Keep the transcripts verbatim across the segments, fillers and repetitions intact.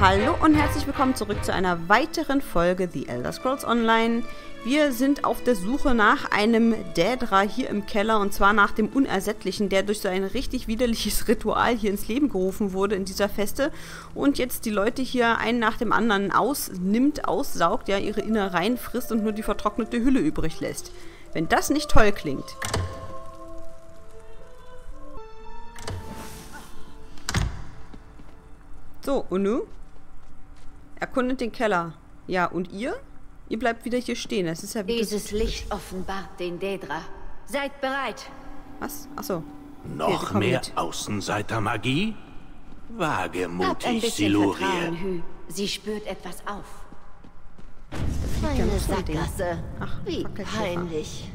Hallo und herzlich willkommen zurück zu einer weiteren Folge The Elder Scrolls Online. Wir sind auf der Suche nach einem Daedra hier im Keller, und zwar nach dem Unersättlichen, der durch so ein richtig widerliches Ritual hier ins Leben gerufen wurde in dieser Feste und jetzt die Leute hier einen nach dem anderen ausnimmt, aussaugt, ja, ihre Innereien frisst und nur die vertrocknete Hülle übrig lässt. Wenn das nicht toll klingt. So, Unu, erkundet den Keller. Ja, und ihr? Ihr bleibt wieder hier stehen. Das ist ja wieder dieses Licht offenbart den Daedra. Seid bereit. Was? Achso. Noch okay, mehr Außenseitermagie? Wagemutig, Siluriel. Sie spürt etwas auf. Meine Sackgasse. Ach, wie peinlich.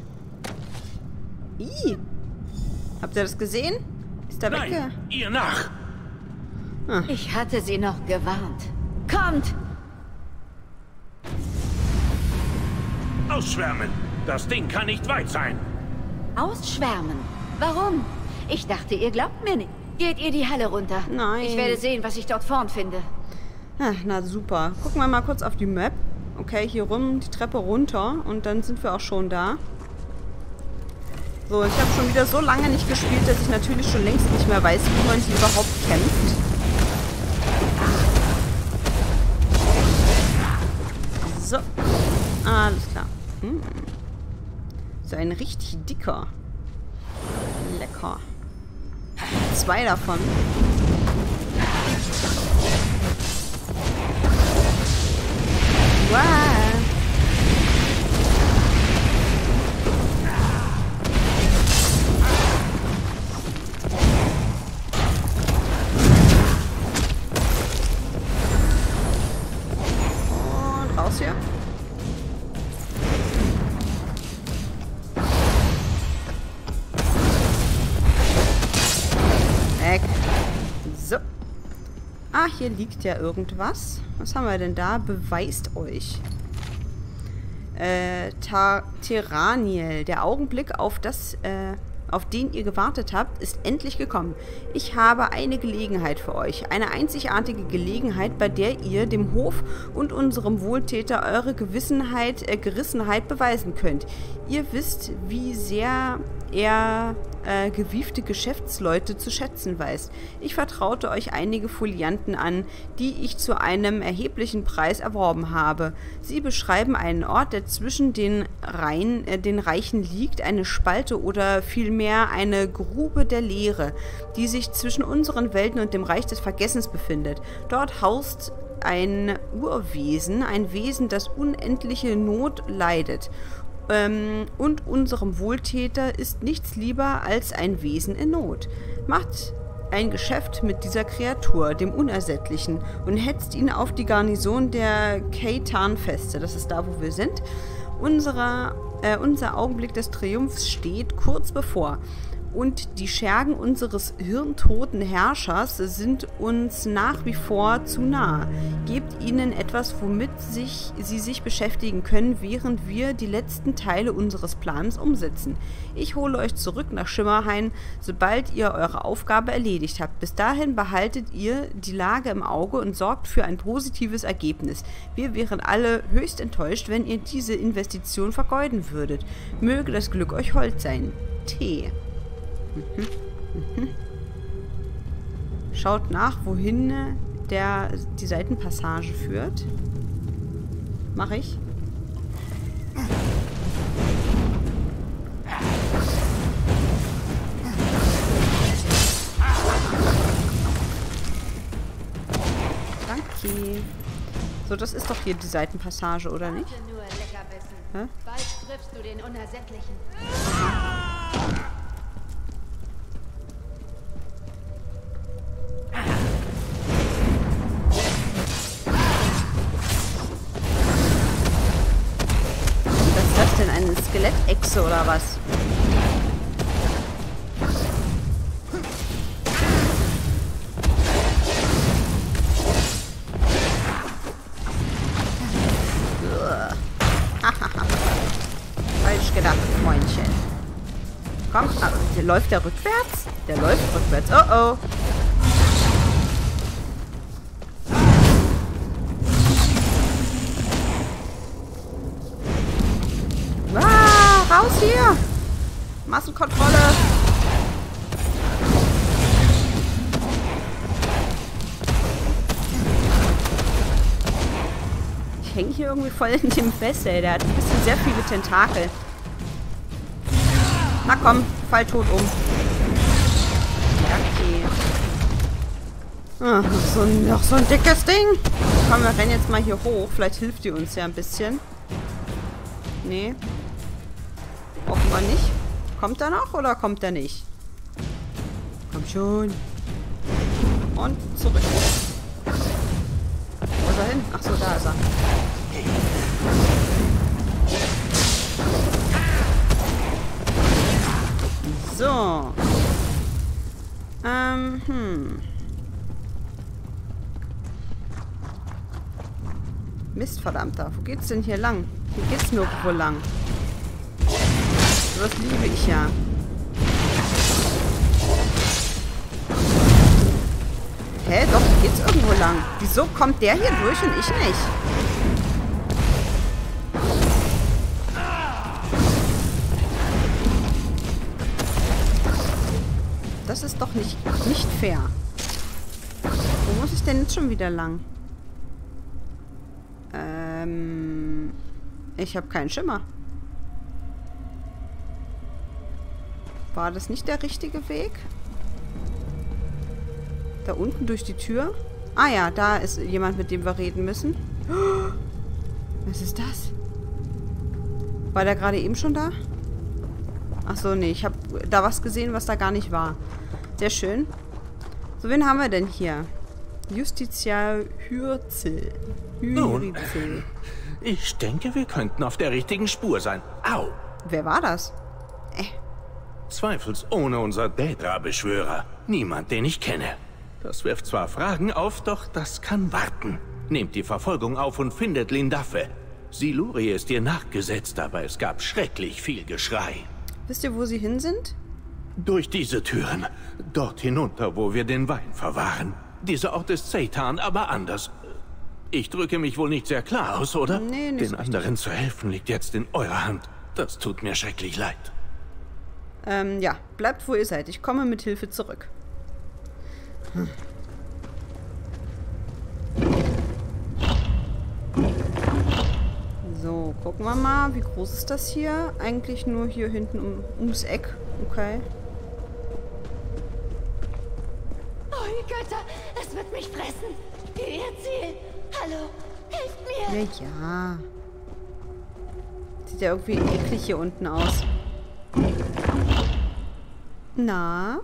Ih. Habt ihr das gesehen? Ist da weg? Nein, ihr nach. Ah. Ich hatte sie noch gewarnt. Kommt! Ausschwärmen! Das Ding kann nicht weit sein! Ausschwärmen? Warum? Ich dachte, ihr glaubt mir nicht. Geht ihr die Halle runter? Nein. Ich werde sehen, was ich dort vorn finde. Ach, na super. Gucken wir mal kurz auf die Map. Okay, hier rum, die Treppe runter. Und dann sind wir auch schon da. So, ich habe schon wieder so lange nicht gespielt, dass ich natürlich schon längst nicht mehr weiß, wie man hier überhaupt kämpft. So, alles klar. Hm. So ein richtig dicker. Lecker. Zwei davon. Wow. Hier. Weg. So. Ah, hier liegt ja irgendwas. Was haben wir denn da? Beweist euch. Äh, Teraniel. Der Augenblick auf das, äh, auf den ihr gewartet habt, ist endlich gekommen. Ich habe eine Gelegenheit für euch. Eine einzigartige Gelegenheit, bei der ihr dem Hof und unserem Wohltäter eure Gewissenheit, äh, Gerissenheit beweisen könnt. Ihr wisst, wie sehr er äh, gewiefte Geschäftsleute zu schätzen weiß. Ich vertraute euch einige Folianten an, die ich zu einem erheblichen Preis erworben habe. Sie beschreiben einen Ort, der zwischen den, Reihen, äh, den Reichen liegt, eine Spalte oder vielmehr eine Grube der Leere, die sich zwischen unseren Welten und dem Reich des Vergessens befindet. Dort haust ein Urwesen, ein Wesen, das unendliche Not leidet. Ähm, und unserem Wohltäter ist nichts lieber als ein Wesen in Not. Macht ein Geschäft mit dieser Kreatur, dem Unersättlichen, und hetzt ihn auf die Garnison der Keitan-Feste. Das ist da, wo wir sind. Unsere, äh, unser Augenblick des Triumphs steht kurz bevor. Und die Schergen unseres hirntoten Herrschers sind uns nach wie vor zu nah. Gebt ihnen etwas, womit sich, sie sich beschäftigen können, während wir die letzten Teile unseres Plans umsetzen. Ich hole euch zurück nach Schimmerhain, sobald ihr eure Aufgabe erledigt habt. Bis dahin behaltet ihr die Lage im Auge und sorgt für ein positives Ergebnis. Wir wären alle höchst enttäuscht, wenn ihr diese Investition vergeuden würdet. Möge das Glück euch hold sein. T. Mhm. Mhm. Schaut nach, wohin der, die Seitenpassage führt. Mache ich. Danke. So, das ist doch hier die Seitenpassage, oder nicht? Hä? Bald triffst du den Unersättlichen. Skelettechse oder was? Falsch gedacht, Freundchen. Komm, ah, der läuft der rückwärts? Der läuft rückwärts. Oh oh. hier! Massenkontrolle! Ich hänge hier irgendwie voll in dem Fest, ey. Der hat ein bisschen sehr viele Tentakel. Na komm, fall tot um. Okay. Ach, so ein, noch so ein dickes Ding. Komm, wir rennen jetzt mal hier hoch. Vielleicht hilft die uns ja ein bisschen. Nee. Offenbar nicht. Kommt er noch oder kommt er nicht? Komm schon. Und zurück. Wo ist er hin? Achso, da ist er. So. Ähm, hm. Mist, verdammter. Wo geht's denn hier lang? Hier geht's nur wo lang. Das liebe ich ja. Hä? Doch, hier geht's irgendwo lang. Wieso kommt der hier durch und ich nicht? Das ist doch nicht, nicht fair. Wo muss ich denn jetzt schon wieder lang? Ähm... Ich habe keinen Schimmer. War das nicht der richtige Weg? Da unten durch die Tür? Ah ja, da ist jemand, mit dem wir reden müssen. Was ist das? War der gerade eben schon da? Achso, nee, ich habe da was gesehen, was da gar nicht war. Sehr schön. So, wen haben wir denn hier? Justizial Hürzel. Nun, ich denke, wir könnten auf der richtigen Spur sein. Au! Wer war das? Äh. Zweifelsohne unser Daedra-Beschwörer. Niemand, den ich kenne. Das wirft zwar Fragen auf, doch das kann warten. Nehmt die Verfolgung auf und findet Lindaffe. Silurie ist ihr nachgesetzt, aber es gab schrecklich viel Geschrei. Wisst ihr, wo sie hin sind? Durch diese Türen. Dort hinunter, wo wir den Wein verwahren. Dieser Ort ist Satan, aber anders. Ich drücke mich wohl nicht sehr klar aus, oder? Nee, nicht Den anderen richtig. Zu helfen liegt jetzt in eurer Hand. Das tut mir schrecklich leid. Ähm, ja. Bleibt, wo ihr seid. Ich komme mit Hilfe zurück. Hm. So, gucken wir mal. Wie groß ist das hier? Eigentlich nur hier hinten um, ums Eck. Okay. Oh, ihr Götter! Es wird mich fressen! Ihr Ziel! Hallo! Hilft mir! Ja, ja. Sieht ja irgendwie eklig hier unten aus. Na?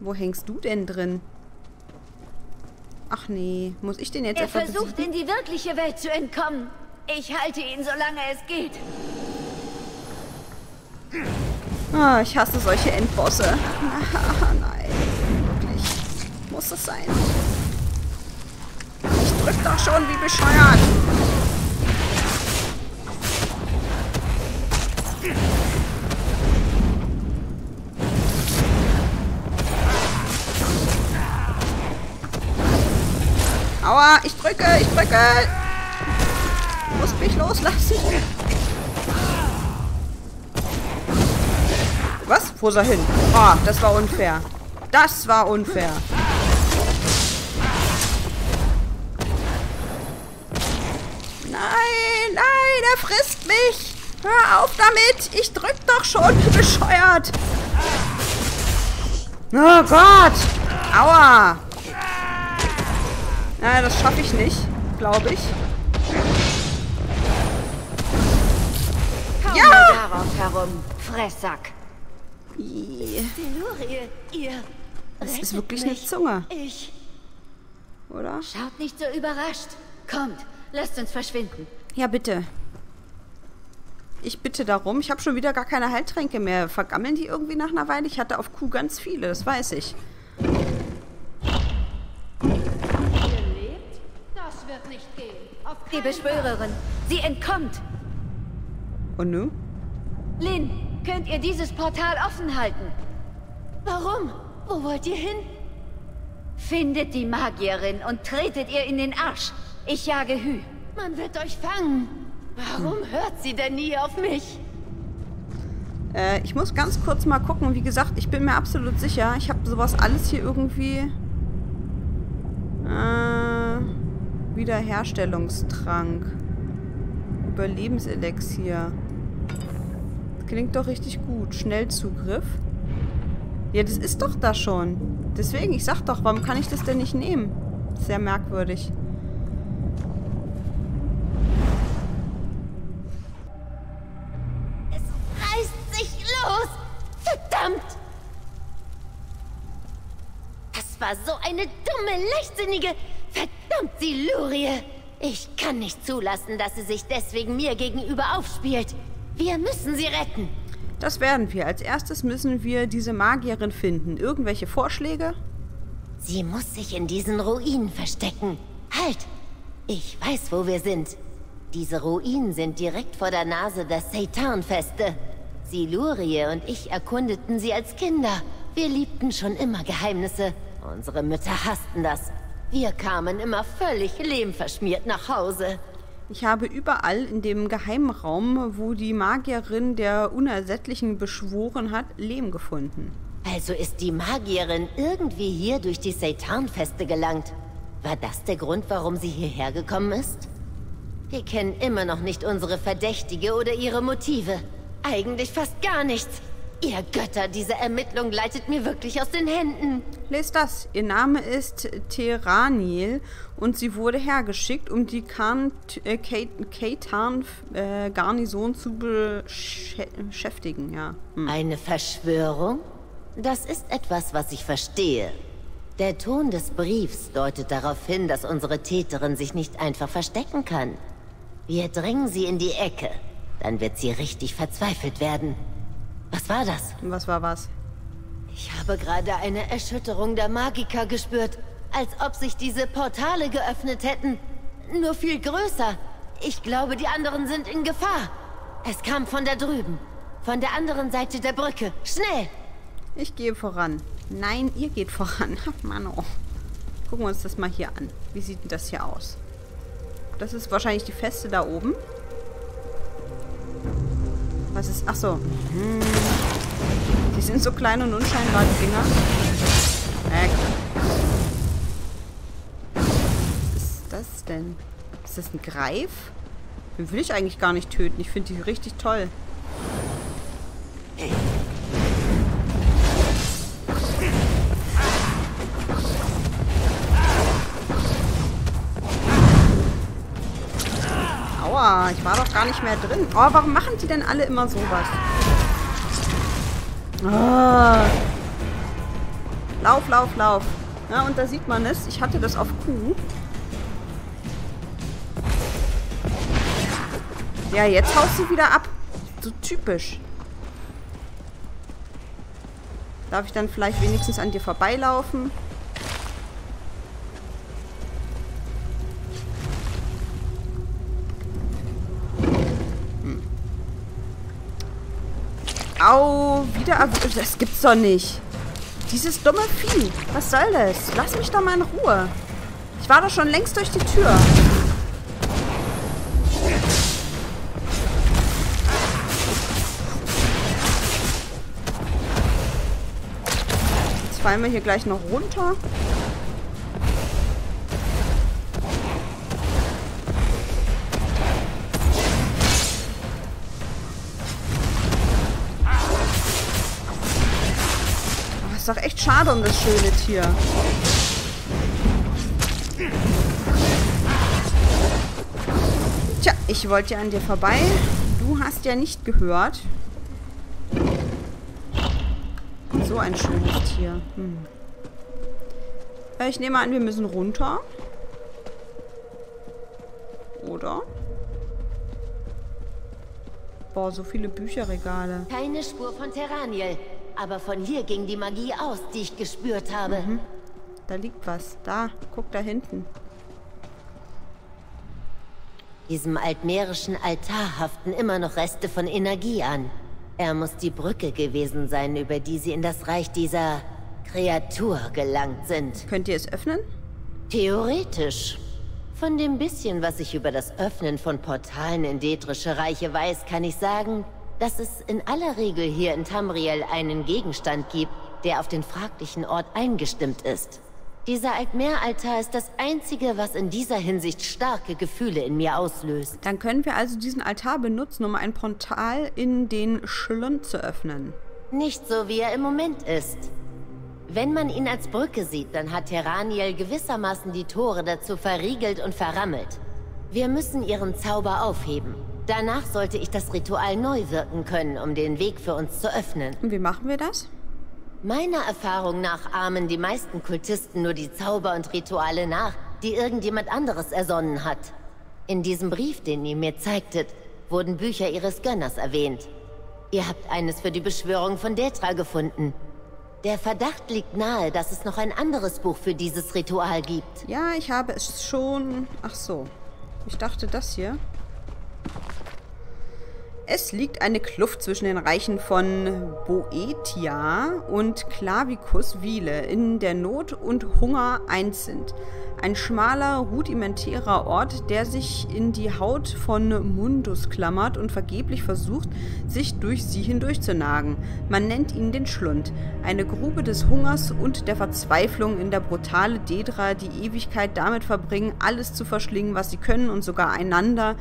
Wo hängst du denn drin? Ach nee, muss ich den jetzt... Er versucht, in die wirkliche Welt zu entkommen. Ich halte ihn, solange es geht. Ah, ich hasse solche Endbosse. Nein, wirklich. Muss es sein. Ich drück doch schon wie bescheuert. Aua, ich drücke, ich drücke. Du musst mich loslassen. Was? Wo ist er hin? Oh, das war unfair. Das war unfair. Nein, nein, er frisst mich. Hör auf damit. Ich drück doch schon, bescheuert. Oh Gott. Aua. Naja, das schaffe ich nicht, glaube ich. Komm ja! mal darauf herum, Fressack. Siluriel, ihr das ist wirklich mich. Eine Zunge. Ich. Oder? Schaut nicht so überrascht. Kommt, lasst uns verschwinden. Ja, bitte. Ich bitte darum. Ich habe schon wieder gar keine Heiltränke mehr. Vergammeln die irgendwie nach einer Weile? Ich hatte auf Kuh ganz viele, das weiß ich. Wird nicht gehen. Auf die Beschwörerin. Sie entkommt. Und nun? Lyn, könnt ihr dieses Portal offen halten? Warum? Wo wollt ihr hin? Findet die Magierin und tretet ihr in den Arsch. Ich jage Hü. Man wird euch fangen. Warum hört sie denn nie auf mich? Äh, ich muss ganz kurz mal gucken. Wie gesagt, ich bin mir absolut sicher. Ich habe sowas alles hier irgendwie... Äh, Wiederherstellungstrank. Überlebenselixier. Klingt doch richtig gut. Schnellzugriff. Ja, das ist doch da schon. Deswegen, ich sag doch, warum kann ich das denn nicht nehmen? Sehr merkwürdig. Es reißt sich los! Verdammt! Das war so eine dumme, leichtsinnige, verdammt Silurie! Ich kann nicht zulassen, dass sie sich deswegen mir gegenüber aufspielt. Wir müssen sie retten. Das werden wir. Als erstes müssen wir diese Magierin finden. Irgendwelche Vorschläge? Sie muss sich in diesen Ruinen verstecken. Halt! Ich weiß, wo wir sind. Diese Ruinen sind direkt vor der Nase der Keitan-Feste. Silurie und ich erkundeten sie als Kinder. Wir liebten schon immer Geheimnisse. Unsere Mütter hassten das. Wir kamen immer völlig lehmverschmiert nach Hause. Ich habe überall in dem Geheimraum, wo die Magierin der Unersättlichen beschworen hat, Lehm gefunden. Also ist die Magierin irgendwie hier durch die Keitan-Feste gelangt. War das der Grund, warum sie hierher gekommen ist? Wir kennen immer noch nicht unsere Verdächtige oder ihre Motive. Eigentlich fast gar nichts. Ihr Götter, diese Ermittlung leitet mir wirklich aus den Händen. Lest das. Ihr Name ist Teraniel und sie wurde hergeschickt, um die Keitan-Garnison zu beschäftigen. Ja. Hm. Eine Verschwörung? Das ist etwas, was ich verstehe. Der Ton des Briefs deutet darauf hin, dass unsere Täterin sich nicht einfach verstecken kann. Wir drängen sie in die Ecke. Dann wird sie richtig verzweifelt werden. Was war das? Was war was? Ich habe gerade eine Erschütterung der Magiker gespürt. Als ob sich diese Portale geöffnet hätten. Nur viel größer. Ich glaube, die anderen sind in Gefahr. Es kam von da drüben. Von der anderen Seite der Brücke. Schnell! Ich gehe voran. Nein, ihr geht voran. Mann, oh. Gucken wir uns das mal hier an. Wie sieht denn das hier aus? Das ist wahrscheinlich die Feste da oben. Was ist... Achso. Hm. Die sind so klein und unscheinbar, die Dinger. Weg. Was ist das denn? Ist das ein Greif? Den will ich eigentlich gar nicht töten. Ich finde die richtig toll. Ich war doch gar nicht mehr drin. Oh, warum machen die denn alle immer sowas? Ah. Lauf, lauf, lauf. Ja, und da sieht man es. Ich hatte das auf Q. Ja, jetzt haust du wieder ab. So typisch. Darf ich dann vielleicht wenigstens an dir vorbeilaufen? Au, wieder... Das gibt's doch nicht. Dieses dumme Vieh. Was soll das? Lass mich doch mal in Ruhe. Ich war doch schon längst durch die Tür. Jetzt fallen wir hier gleich noch runter. Ist doch echt schade um das schöne Tier. Tja, ich wollte ja an dir vorbei. Du hast ja nicht gehört. So ein schönes Tier. Hm. Ich nehme an, wir müssen runter. Oder? Boah, so viele Bücherregale. Keine Spur von Teraniel. Aber von hier ging die Magie aus, die ich gespürt habe. Mhm. Da liegt was. Da, guck da hinten. Diesem altmerischen Altar haften immer noch Reste von Energie an. Er muss die Brücke gewesen sein, über die sie in das Reich dieser Kreatur gelangt sind. Könnt ihr es öffnen? Theoretisch. Von dem bisschen, was ich über das Öffnen von Portalen in detrische Reiche weiß, kann ich sagen, dass es in aller Regel hier in Tamriel einen Gegenstand gibt, der auf den fraglichen Ort eingestimmt ist. Dieser Altmer-Altar ist das Einzige, was in dieser Hinsicht starke Gefühle in mir auslöst. Dann können wir also diesen Altar benutzen, um ein Portal in den Schlund zu öffnen. Nicht so, wie er im Moment ist. Wenn man ihn als Brücke sieht, dann hat Teraniel gewissermaßen die Tore dazu verriegelt und verrammelt. Wir müssen ihren Zauber aufheben. Danach sollte ich das Ritual neu wirken können, um den Weg für uns zu öffnen. Und wie machen wir das? Meiner Erfahrung nach ahmen die meisten Kultisten nur die Zauber und Rituale nach, die irgendjemand anderes ersonnen hat. In diesem Brief, den ihr mir zeigtet, wurden Bücher ihres Gönners erwähnt. Ihr habt eines für die Beschwörung von Detra gefunden. Der Verdacht liegt nahe, dass es noch ein anderes Buch für dieses Ritual gibt. Ja, ich habe es schon... Ach so. Ich dachte, das hier... Es liegt eine Kluft zwischen den Reichen von Boethiah und Clavicus Vile, in der Not und Hunger eins sind. Ein schmaler, rudimentärer Ort, der sich in die Haut von Mundus klammert und vergeblich versucht, sich durch sie hindurchzunagen. Man nennt ihn den Schlund. Eine Grube des Hungers und der Verzweiflung, in der brutale Daedra die Ewigkeit damit verbringen, alles zu verschlingen, was sie können und sogar einander.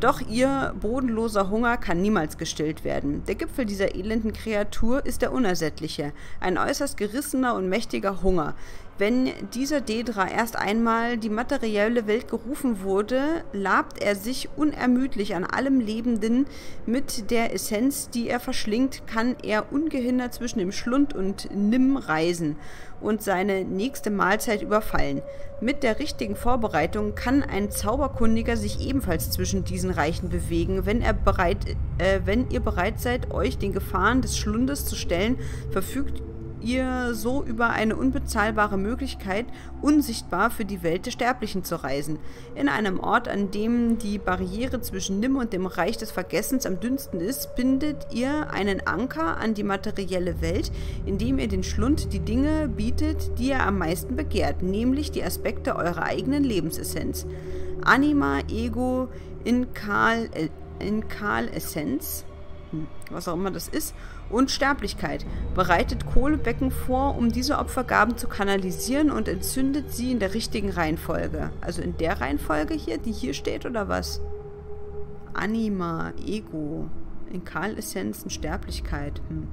Doch ihr bodenloser Hunger kann niemals gestillt werden. Der Gipfel dieser elenden Kreatur ist der Unersättliche, ein äußerst gerissener und mächtiger Hunger. Wenn dieser Daedra erst einmal die materielle Welt gerufen wurde, labt er sich unermüdlich an allem Lebenden. Mit der Essenz, die er verschlingt, kann er ungehindert zwischen dem Schlund und Nimm reisen und seine nächste Mahlzeit überfallen. Mit der richtigen Vorbereitung kann ein Zauberkundiger sich ebenfalls zwischen diesen Reichen bewegen. Wenn er bereit, äh, wenn ihr bereit seid, euch den Gefahren des Schlundes zu stellen, verfügt ihr so über eine unbezahlbare Möglichkeit, unsichtbar für die Welt der Sterblichen zu reisen. In einem Ort, an dem die Barriere zwischen Nimm und dem Reich des Vergessens am dünnsten ist, bindet ihr einen Anker an die materielle Welt, indem ihr den Schlund die Dinge bietet, die ihr am meisten begehrt, nämlich die Aspekte eurer eigenen Lebensessenz. Anima, Ego, Inkal, äh, Inkal-Essenz, was auch immer das ist, und Sterblichkeit. Bereitet Kohlebecken vor, um diese Opfergaben zu kanalisieren, und entzündet sie in der richtigen Reihenfolge. Also in der Reihenfolge hier, die hier steht, oder was? Anima, Ego, Inkal-Essenzen, Sterblichkeit. Hm.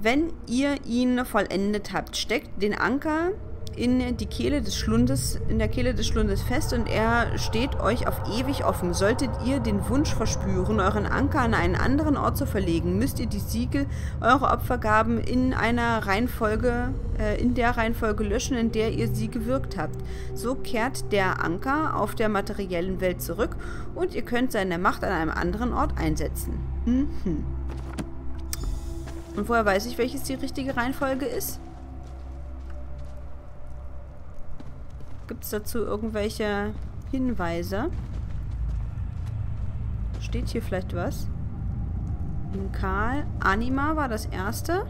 Wenn ihr ihn vollendet habt, steckt den Anker in die Kehle des Schlundes, in der Kehle des Schlundes fest, und er steht euch auf ewig offen. Solltet ihr den Wunsch verspüren, euren Anker an einen anderen Ort zu verlegen, müsst ihr die Siegel eurer Opfergaben in einer Reihenfolge, äh, in der Reihenfolge löschen, in der ihr sie gewirkt habt. So kehrt der Anker auf der materiellen Welt zurück und ihr könnt seine Macht an einem anderen Ort einsetzen. Mhm. Und woher weiß ich, welches die richtige Reihenfolge ist? Gibt es dazu irgendwelche Hinweise? Steht hier vielleicht was? Inkal. Anima war das erste.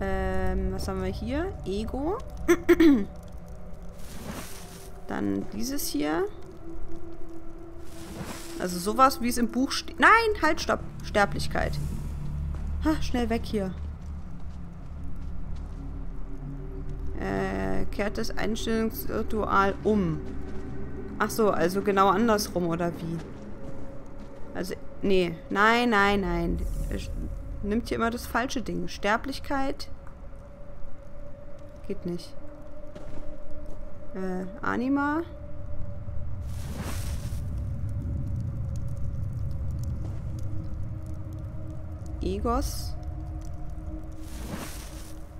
Ähm, was haben wir hier? Ego. Dann dieses hier. Also sowas, wie es im Buch steht. Nein, halt, stopp. Sterblichkeit. Ha, schnell weg hier. Kehrt das Einstellungsritual um. Ach so, also genau andersrum, oder wie? Also, nee. Nein, nein, nein. Nimmt hier immer das falsche Ding. Sterblichkeit. Geht nicht. Äh, Anima. Egos.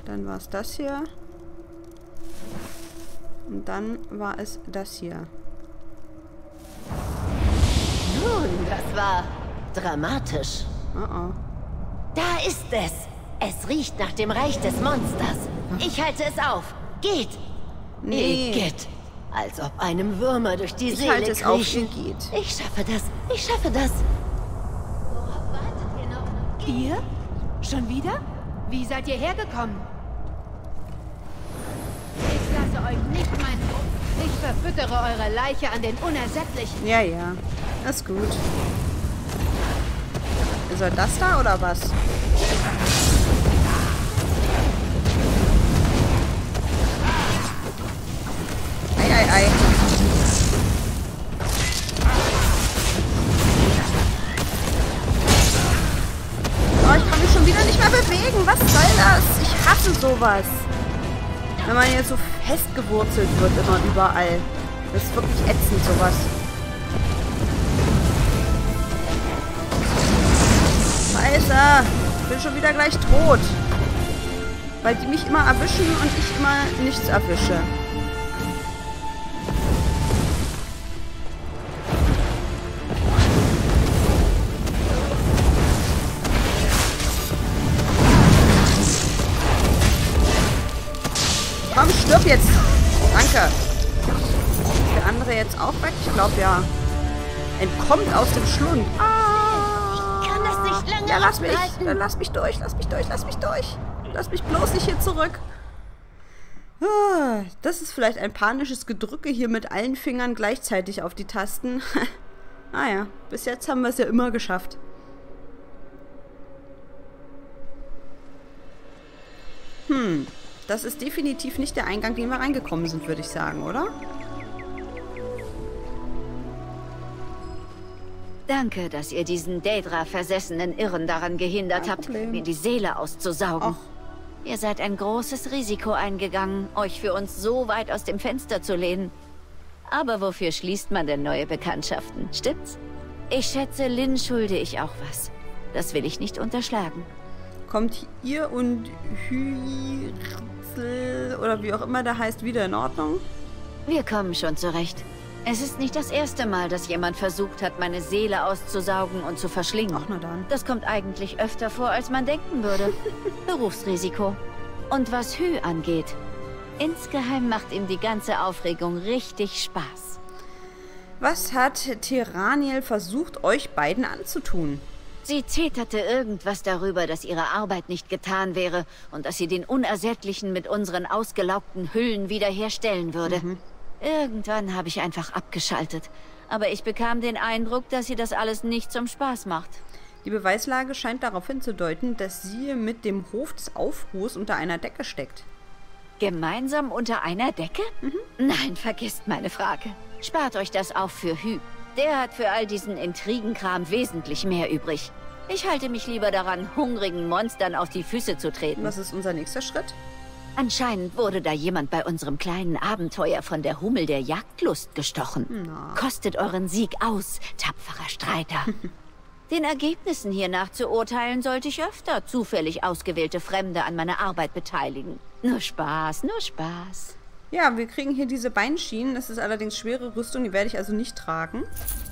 Dann war es das hier. Und dann war es das hier. Nun, das war dramatisch. Oh oh. Da ist es. Es riecht nach dem Reich des Monsters. Ich halte es auf. Geht. Nee. Geht. Als ob einem Würmer durch die Seele kriechen. Ich halte es auf. Geht. Ich schaffe das. Ich schaffe das. Worauf wartet ihr noch? Geht. Ihr? Schon wieder? Wie seid ihr hergekommen? Ich lasse euch euch nicht mein Hof. Ich verfüttere eure Leiche an den Unersättlichen. Ja, ja. Das ist gut. Ist er das da oder was? Ei, ei, ei. Oh, ich kann mich schon wieder nicht mehr bewegen. Was soll das? Ich hasse sowas. Wenn man jetzt so festgewurzelt wird, immer überall. Das ist wirklich ätzend, sowas. Scheiße! Ich bin schon wieder gleich tot. Weil die mich immer erwischen und ich immer nichts erwische. Komm, stirb jetzt! Danke. Ist der andere jetzt auch weg? Ich glaube ja. Entkommt aus dem Schlund. Ah! Ja, lass mich, dann lass mich durch, lass mich durch, lass mich durch. Lass mich bloß nicht hier zurück. Das ist vielleicht ein panisches Gedrücke hier mit allen Fingern gleichzeitig auf die Tasten. Naja, bis jetzt haben wir es ja immer geschafft. Hm, das ist definitiv nicht der Eingang, den wir reingekommen sind, würde ich sagen, oder? Danke, dass ihr diesen Daedra-versessenen Irren daran gehindert habt, mir die Seele auszusaugen. Ach. Ihr seid ein großes Risiko eingegangen, euch für uns so weit aus dem Fenster zu lehnen. Aber wofür schließt man denn neue Bekanntschaften, stimmt's? Ich schätze, Lyn schulde ich auch was. Das will ich nicht unterschlagen. Kommt ihr und Hü oder wie auch immer der heißt, wieder in Ordnung? Wir kommen schon zurecht. Es ist nicht das erste Mal, dass jemand versucht hat, meine Seele auszusaugen und zu verschlingen. Ach, na dann. Das kommt eigentlich öfter vor, als man denken würde. Berufsrisiko. Und was Hü angeht, insgeheim macht ihm die ganze Aufregung richtig Spaß. Was hat Teraniel versucht, euch beiden anzutun? Sie zeterte irgendwas darüber, dass ihre Arbeit nicht getan wäre und dass sie den Unersättlichen mit unseren ausgelaugten Hüllen wiederherstellen würde. Mhm. Irgendwann habe ich einfach abgeschaltet. Aber ich bekam den Eindruck, dass sie das alles nicht zum Spaß macht. Die Beweislage scheint darauf hinzudeuten, dass sie mit dem Hof des Aufruhrs unter einer Decke steckt. Gemeinsam unter einer Decke? Mhm. Nein, vergisst meine Frage. Spart euch das auf für Hü. Der hat für all diesen Intrigenkram wesentlich mehr übrig. Ich halte mich lieber daran, hungrigen Monstern auf die Füße zu treten. Was ist unser nächster Schritt? Anscheinend wurde da jemand bei unserem kleinen Abenteuer von der Hummel der Jagdlust gestochen. No. Kostet euren Sieg aus, tapferer Streiter. Den Ergebnissen hier nach zu urteilen, sollte ich öfter zufällig ausgewählte Fremde an meiner Arbeit beteiligen. Nur Spaß, nur Spaß. Ja, wir kriegen hier diese Beinschienen. Das ist allerdings schwere Rüstung, die werde ich also nicht tragen.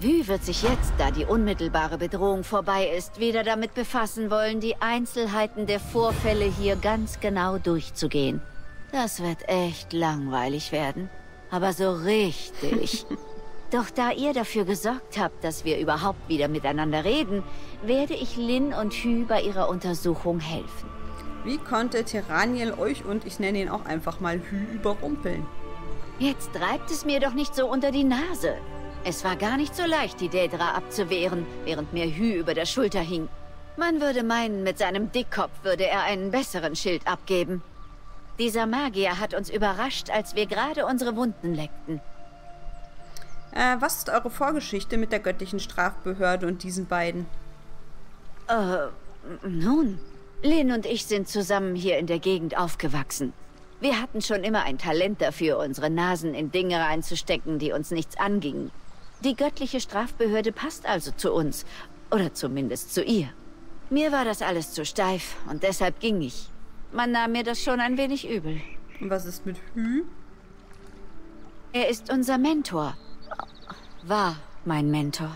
Hü wird sich jetzt, da die unmittelbare Bedrohung vorbei ist, wieder damit befassen wollen, die Einzelheiten der Vorfälle hier ganz genau durchzugehen. Das wird echt langweilig werden. Aber so richtig. Doch da ihr dafür gesorgt habt, dass wir überhaupt wieder miteinander reden, werde ich Lyn und Hü bei ihrer Untersuchung helfen. Wie konnte Teraniel euch und ich nenne ihn auch einfach mal Hü überrumpeln? Jetzt reibt es mir doch nicht so unter die Nase. Es war gar nicht so leicht, die Daedra abzuwehren, während mir Hü über der Schulter hing. Man würde meinen, mit seinem Dickkopf würde er einen besseren Schild abgeben. Dieser Magier hat uns überrascht, als wir gerade unsere Wunden leckten. Äh, was ist eure Vorgeschichte mit der göttlichen Strafbehörde und diesen beiden? Äh, nun... Lyn und ich sind zusammen hier in der Gegend aufgewachsen. Wir hatten schon immer ein Talent dafür, unsere Nasen in Dinge reinzustecken, die uns nichts angingen. Die göttliche Strafbehörde passt also zu uns. Oder zumindest zu ihr. Mir war das alles zu steif und deshalb ging ich. Man nahm mir das schon ein wenig übel. Und was ist mit Hü? Er ist unser Mentor. War mein Mentor.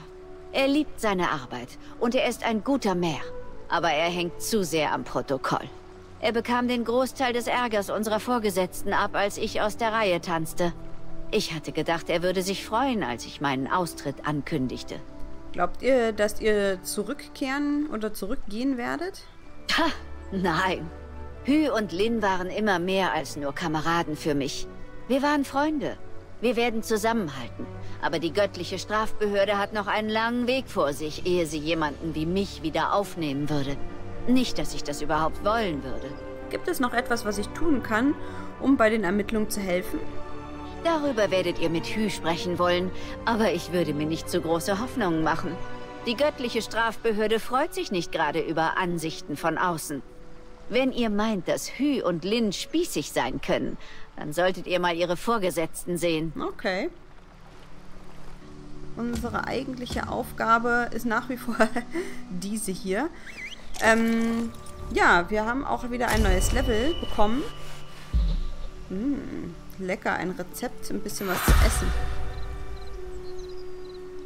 Er liebt seine Arbeit und er ist ein guter Meer. Aber er hängt zu sehr am Protokoll. Er bekam den Großteil des Ärgers unserer Vorgesetzten ab, als ich aus der Reihe tanzte. Ich hatte gedacht, er würde sich freuen, als ich meinen Austritt ankündigte. Glaubt ihr, dass ihr zurückkehren oder zurückgehen werdet? Ha, nein. Hü und Lyn waren immer mehr als nur Kameraden für mich. Wir waren Freunde. Wir werden zusammenhalten. Aber die göttliche Strafbehörde hat noch einen langen Weg vor sich, ehe sie jemanden wie mich wieder aufnehmen würde. Nicht, dass ich das überhaupt wollen würde. Gibt es noch etwas, was ich tun kann, um bei den Ermittlungen zu helfen? Darüber werdet ihr mit Hü sprechen wollen, aber ich würde mir nicht zu große Hoffnungen machen. Die göttliche Strafbehörde freut sich nicht gerade über Ansichten von außen. Wenn ihr meint, dass Hü und Lyn spießig sein können, dann solltet ihr mal ihre Vorgesetzten sehen. Okay. Unsere eigentliche Aufgabe ist nach wie vor diese hier. Ähm, ja, wir haben auch wieder ein neues Level bekommen. Hm, lecker, ein Rezept, ein bisschen was zu essen.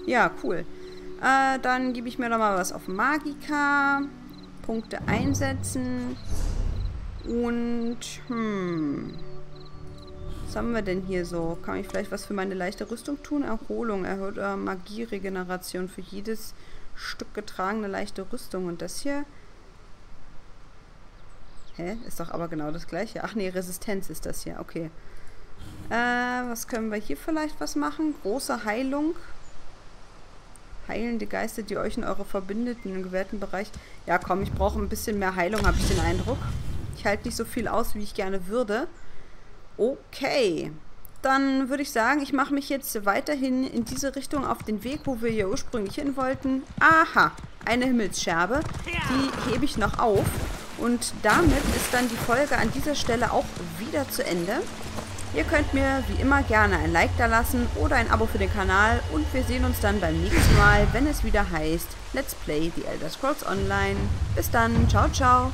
Ja, cool. Äh, dann gebe ich mir doch mal was auf Magika. Punkte einsetzen. Und, hm... Was haben wir denn hier so? Kann ich vielleicht was für meine leichte Rüstung tun? Erholung, erhöht äh, Magieregeneration für jedes Stück getragene leichte Rüstung. Und das hier? Hä? Ist doch aber genau das gleiche. Ach nee, Resistenz ist das hier. Okay. Äh, was können wir hier vielleicht was machen? Große Heilung. Heilende Geister, die euch in eure verbündeten und gewährten Bereich... Ja komm, ich brauche ein bisschen mehr Heilung, habe ich den Eindruck. Ich halte nicht so viel aus, wie ich gerne würde. Okay, dann würde ich sagen, ich mache mich jetzt weiterhin in diese Richtung auf den Weg, wo wir hier ursprünglich hin wollten. Aha, eine Himmelsscherbe, die hebe ich noch auf. Und damit ist dann die Folge an dieser Stelle auch wieder zu Ende. Ihr könnt mir wie immer gerne ein Like da lassen oder ein Abo für den Kanal. Und wir sehen uns dann beim nächsten Mal, wenn es wieder heißt Let's Play The Elder Scrolls Online. Bis dann, ciao, ciao.